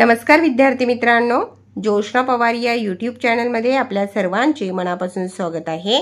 नमस्कार विद्यार्थी मित्रांनो, ज्योत्स्ना पवार या यूट्यूब चॅनलमध्ये आपल्या सर्वांचे मनापासून स्वागत आहे।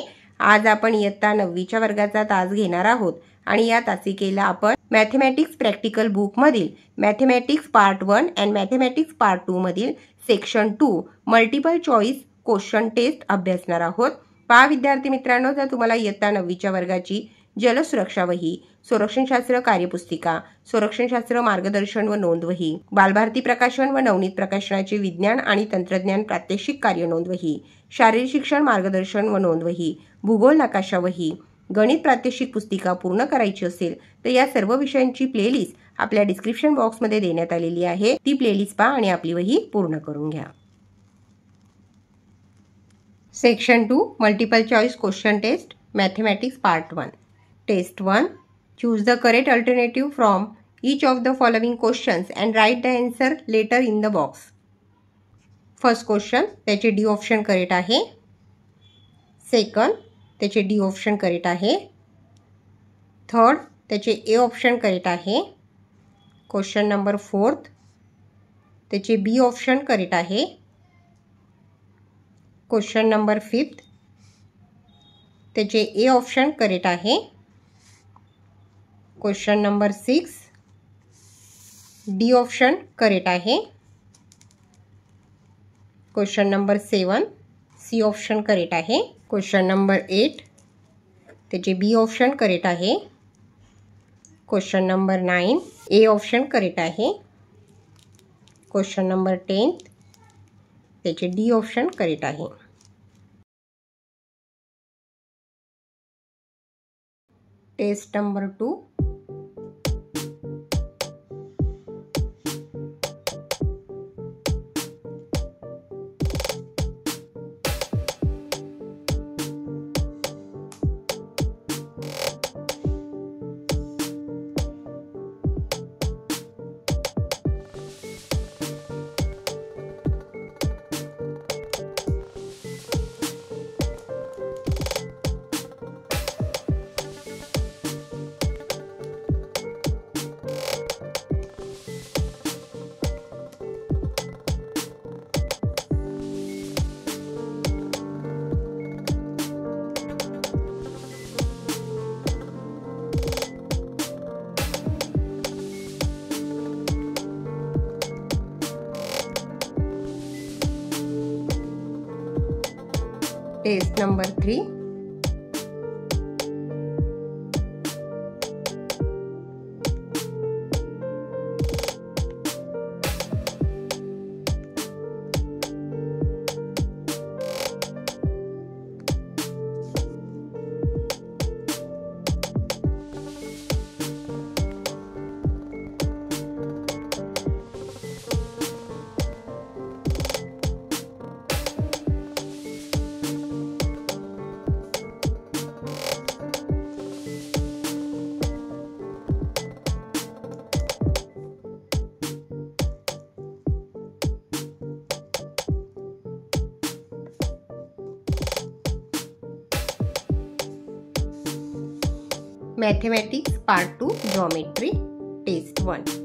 आज आपण इयत्ता 9 च्या वर्गाचा तास घेणार आहोत आणि या तासिकेला आपण मैथमेटिक्स प्रैक्टिकल बुक मधील mathematics part 1 and mathematics part 2 मधील section 2 multiple choice question test अभ्यासणार आहोत। पहा विद्यार्थी मित्रांनो, जर तुम्हाला इयत्ता 9 च्या वर्गाची जल सुरक्षा वही, संरक्षणशास्त्र कार्यपुस्तिका, संरक्षणशास्त्र मार्गदर्शन व नोंद वही, बालभारती प्रकाशन व नवनीत प्रकाशनाची विज्ञान आणि तंत्रज्ञान प्रात्यक्षिक कार्य नोंद वही, शारीरिक शिक्षण मार्गदर्शन व नोंद वही, भूगोल नकाशा वही, गणित प्रात्यक्षिक पुस्तिका पूर्ण करायची असेल तर या सर्व विषयांची प्लेलिस्ट आपल्या डिस्क्रिप्शन बॉक्स मध्ये देण्यात आलेली आहे। ती प्लेलिस्ट पहा आणि आपली वही पूर्ण करून घ्या। Section 2 multiple choice question test mathematics part 1। Test 1. Choose the correct alternative from each of the following questions and write the answer later in the box. First question, त्याचे D option correct आहे। Second, त्याचे D option correct आहे। Third, त्याचे A option correct आहे। Question number 4th, त्याचे B option correct आहे। Question number 5th, त्याचे A option correct आहे। Question number 6 D option correct आहे। Question number 7 C option correct आहे। क्वेश्चन नंबर 8 त्याचे बी ऑप्शन करेक्ट आहे। Question number 9 A option correct आहे। Question number 10 त्याचे D option correct आहे। Test number 2 test number 3 mathematics part 2 geometry test 1।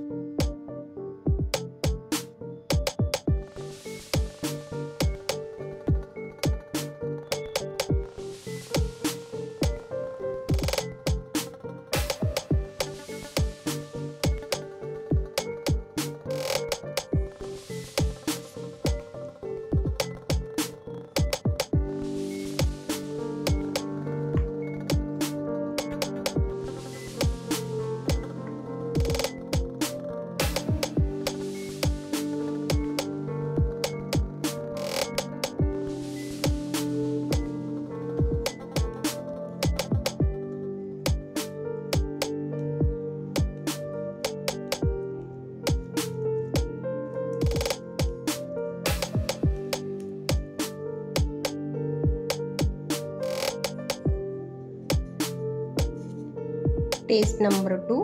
Test number 2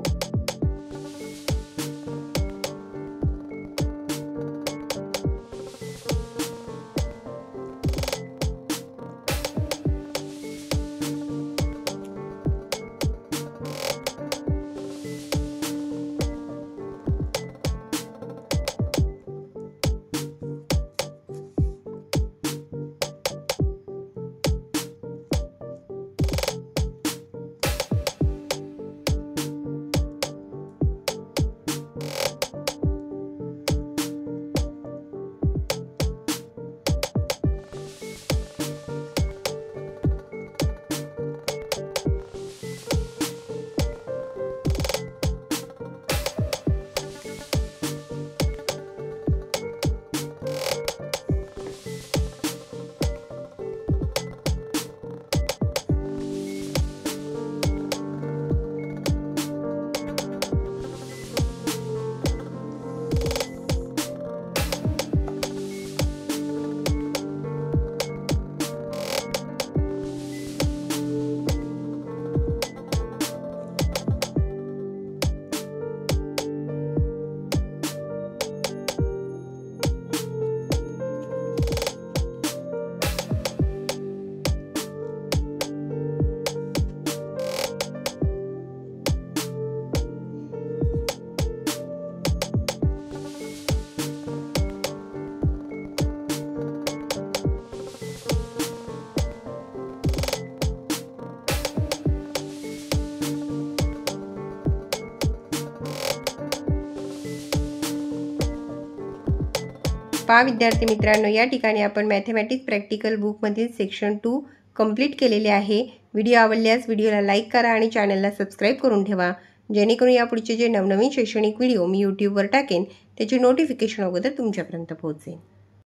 पहा विद्यार्थी मित्रांनो, या ठिकाणी आपण मैथमॅटिक्स प्रॅक्टिकल बुक मधील सेक्शन 2 कंप्लीट केलेले आहे। व्हिडिओ आवडल्यास व्हिडिओला लाईक करा आणि चॅनलला सबस्क्राइब करून ठेवा, जेणेकरून यापुढचे जे नवनवीन शैक्षणिक व्हिडिओ मी YouTube वर टाकेन त्याची नोटिफिकेशन अगोदर तुमच्यापर्यंत पोहोचेल।